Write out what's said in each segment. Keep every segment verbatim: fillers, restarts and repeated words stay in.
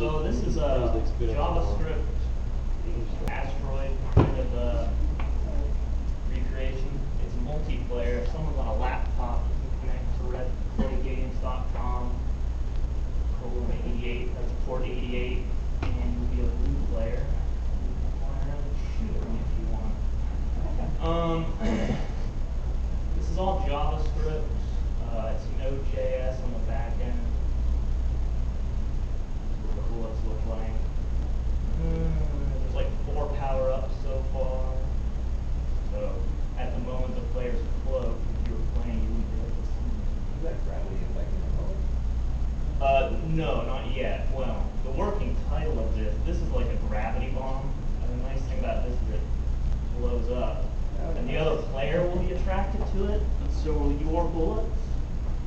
So this is a JavaScript asteroid kind of a recreation. It's multiplayer. If someone's on a laptop, you can connect to red clay games dot com, colon eighty-eight, that's port eighty-eight, and you'll be a blue player. Shoot at me if you want. Um, this is all JavaScript. Uh, it's Node dot J S on the back end. What it's looked like. Mm, there's like four power-ups so far. So at the moment the player's cloaked. If you were playing, you wouldn't be able to see. Is that gravity affecting the color? Uh, no, not yet. Well, the working title of this, this is like a gravity bomb. And the nice thing about this is it blows up. Okay. And the other player will be attracted to it, and so will your bullets,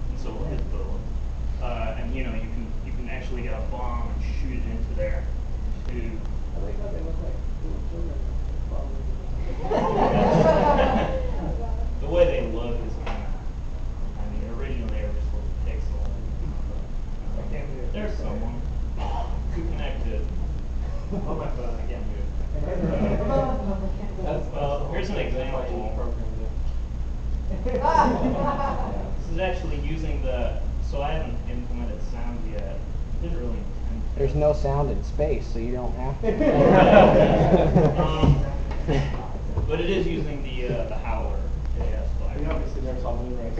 and so will his bullets. Uh, and you know, you can you can actually get a bomb and shoot it into there. To I like how they look like the way they look is kind of. I mean, originally they were just little pixels. I can't move. There's someone who connected. Oh my God, I can't move. Well, here's an example. This is actually using the. So I haven't implemented sound yet. I didn't really intend to. There's no sound in space, so you don't have to. um, but it is using the uh, the Howler dot J S file. You obviously never saw blue rays.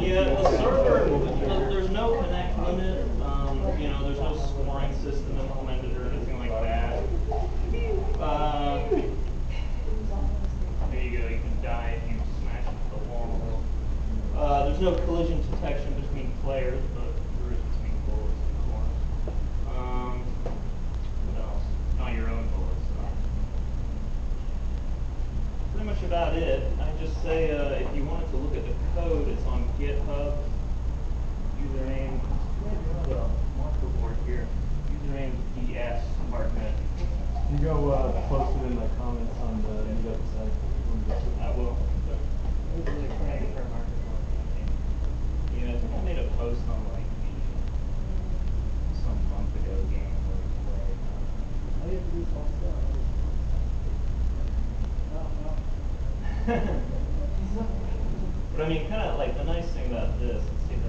Yeah, the server. There's no connect limit. Um, you know, there's no scoring system implemented or anything like that. Uh, there you go. You can die if you smash into the wall. Uh, there's no collision detection between players, but there is between bullets and corners. Um, what else? Not your own bullets. So. Pretty much about it. I'd just say uh, if you wanted to look at the code, it's on GitHub. Username. Well, marker board here. Username dshartnett. You go uh, post it in the comments on the Meetup site. I will. Yeah, I think I made a post on like some month ago game where we played. But I mean, kind of like the nice thing about this, let's see if you can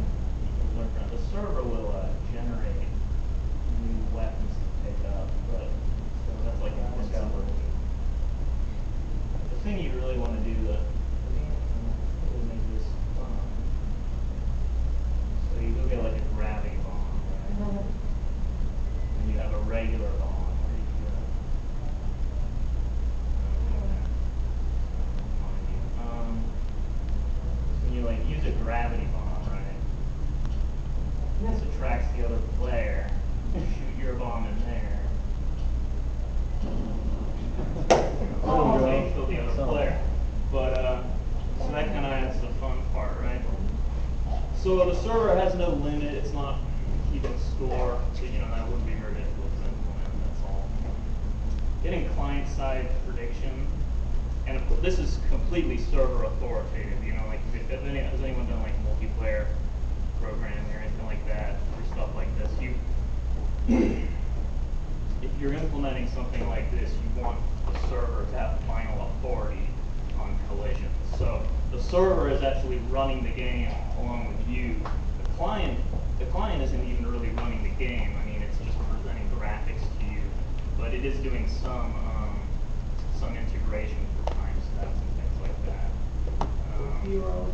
learn from it. The server will uh, generate new weapons to pick up, but so that's like a discovery. The thing you really want to do that will make this fun. So you go get like a gravity bomb, right? Mm-hmm. And you have a regular bomb. Where do you go? Mm-hmm. Um, so you like use a gravity bomb, right? This attracts the other player. You shoot your bomb in there. Oh, okay. Still the other player. But, uh, so that kind of adds the fun part, right? So the server has no limit, it's not keeping score, so you know, that wouldn't be very difficult to implement, that's all. Getting client-side prediction, and of course, this is completely server authoritative, you know, like, if, if any, has anyone done like multiplayer programming or anything like that, or stuff like this, you, if you're implementing something like this, you want the server to have final authority on collisions. So the server is actually running the game along with you. The client, the client isn't even really running the game. I mean, it's just presenting graphics to you, but it is doing some um, some integration for timestamps and things like that. Um,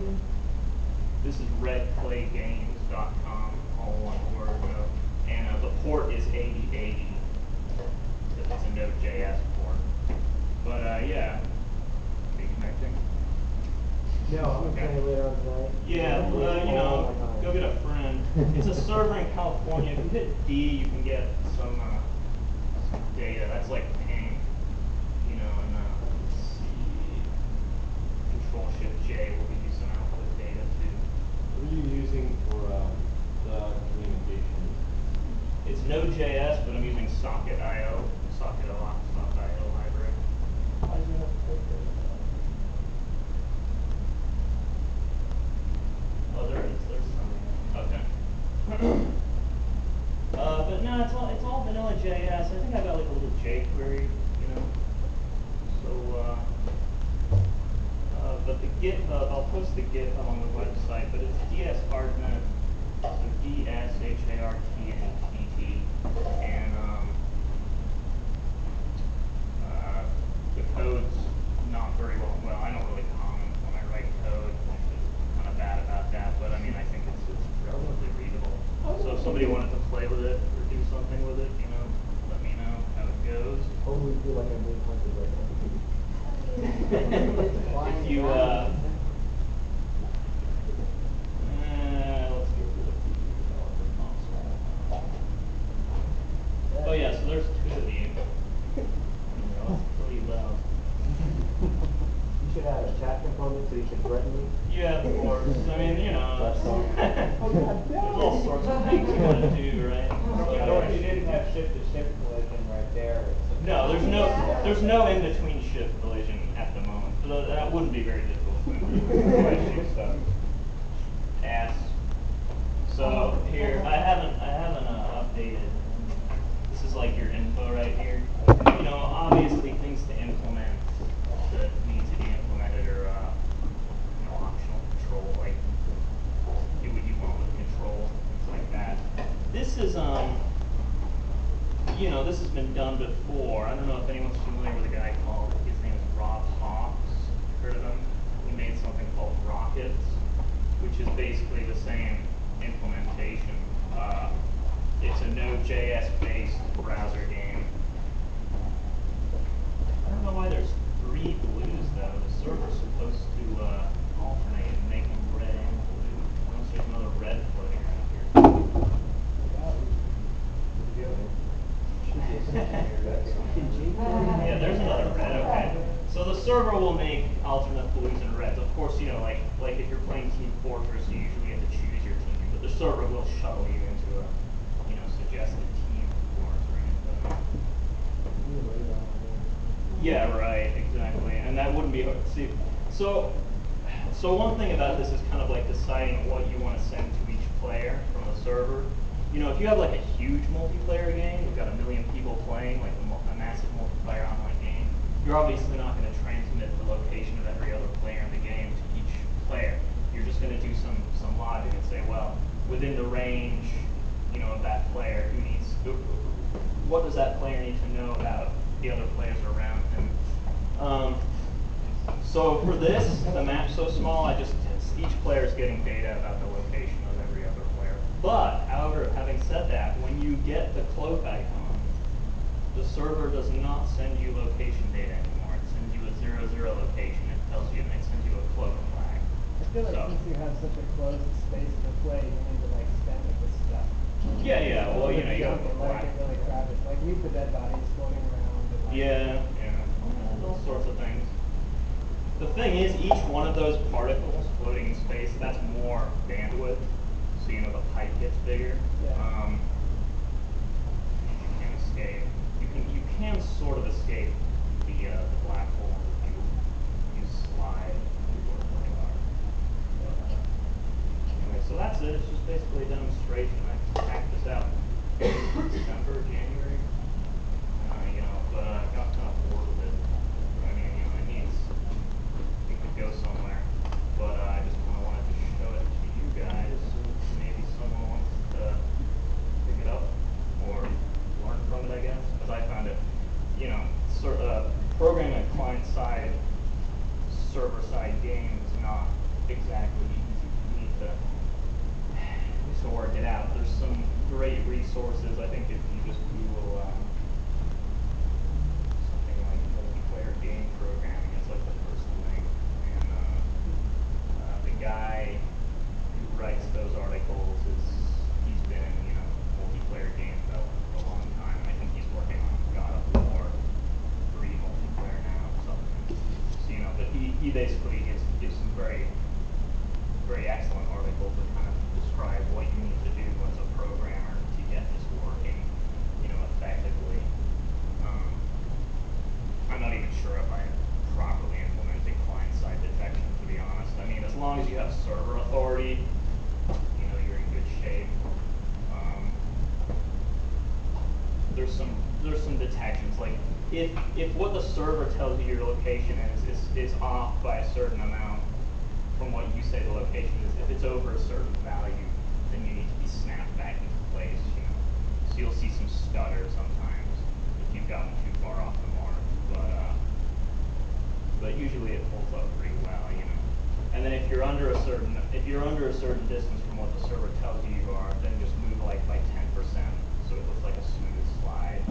this is red clay games dot com, all one word, though. And uh, the port is eighty eighty. It's a Node dot J S port. But uh, yeah, be connecting. No, I'm okay. Gonna later on tonight. Yeah, uh, you know, oh, go get a friend. It's a server in California. If you hit D, you can get some, uh, some data. That's like ping, you know, and uh, let's see. Control Shift J will give you some output data too. What are you using for um, the communication? It's Node dot J S, but I'm using socket dot I O. Socket a lot, socket dot I O library. Why do you have to pick this? Oh, there it is. There's I'll post the Git along the website, but it's dshartnett, so D S H A R T N E T T, and um, uh, the code's not very well, well, I don't really comment when I write code, I'm just kind of bad about that, but I mean, I think it's, it's relatively readable. So if somebody wanted to play with it or do something with it, you know, let me know how it goes. Totally feel like I'm doing something right now. If you, uh, oh yeah, so there's two of you. You're all pretty loud. You should have a chat component so you can threaten me. Yeah, of course. I mean, you know, there's all sorts of things you want to do, right? But you didn't have shift to shift collision right there. No, there's no, there's no in between shift collision at the moment. So that wouldn't be very difficult. Ass. So here, I haven't, I haven't uh, updated. This is like your info right here. You know, obviously things to implement that need to be implemented are, uh, you know, optional control, like do what you want with control, things like that. This is, um, you know, this has been done before. I don't know if anyone's familiar with a guy called, his name is Rob Hawkes. Heard of him? He made something called Rockets, which is basically the same implementation. Uh, It's a Node.js based browser game. I don't know why there's three blues though. The server's supposed to uh, alternate and make them red and blue. Unless there's another red floating around here. Yeah, there's another red, okay. So the server will make alternate blues and reds. Of course, you know, like like if you're playing Team Fortress, you usually have to choose your team, but the server will shuttle you into a suggested team or anything. Yeah, right, exactly. And that wouldn't be hard to see. So, so one thing about this is kind of like deciding what you want to send to each player from the server. You know, if you have like a huge multiplayer game, you've got a million people playing, like a, a massive multiplayer online game, you're obviously not going to transmit the location of every other player in the game to each player. You're just going to do some, some logic and say, well, within the range, you know, of that player, who needs, what does that player need to know about the other players around him? Um, so for this, the map's so small, I just, each player is getting data about the location of every other player. But, however, having said that, when you get the cloak icon, the server does not send you location data anymore. It sends you a zero zero location. It tells you, and it sends you a cloak flag. I feel like so, since you have such a closed space to play, you need to like spend it with stuff. Yeah, yeah, well, you know, you have to like, really grab it. Like, leave the dead bodies floating around. And, like, yeah, yeah, all sorts of things. The thing is, each one of those particles floating in space, that's more bandwidth, so, you know, the pipe gets bigger. Yeah. Um, you can't escape. You can, you can sort of escape the, uh, the black hole if you, you slide. So that's it, it's just basically a demonstration. I packed this out in December, January. Uh, you know, but I got kind of bored with it. I mean, you know, it needs, it could go somewhere. But uh, I just kind of wanted to show it to you guys. Maybe someone wants to pick it up or learn from it, I guess. Because I found it, you know, sort of programming a client-side, server-side game is not exactly easy. You need to to work it out. There's some great resources. I think if you just Google um, something like multiplayer game programming, it's like the first link. And uh, uh, the guy who writes those articles is he's been in, you know, multiplayer game development for a long time. I think he's working on God of War three multiplayer now or something. So you know, but he, he basically gives gives some very very excellent articles that kind of describe what you need to do as a programmer to get this working, you know, effectively. Um, I'm not even sure if I properly implemented client-side detection, to be honest. I mean, as long as you have server authority, you know, you're in good shape. Um, there's some there's some detections, like if if what the server tells you your location is is, is off by a certain amount, from what you say the location is. If it's over a certain value, then you need to be snapped back into place, you know. So you'll see some stutter sometimes if you've gotten too far off the mark, but uh, but usually it holds up pretty well, you know. And then if you're under a certain if you're under a certain distance from what the server tells you you are, then just move like by ten percent so it looks like a smooth slide.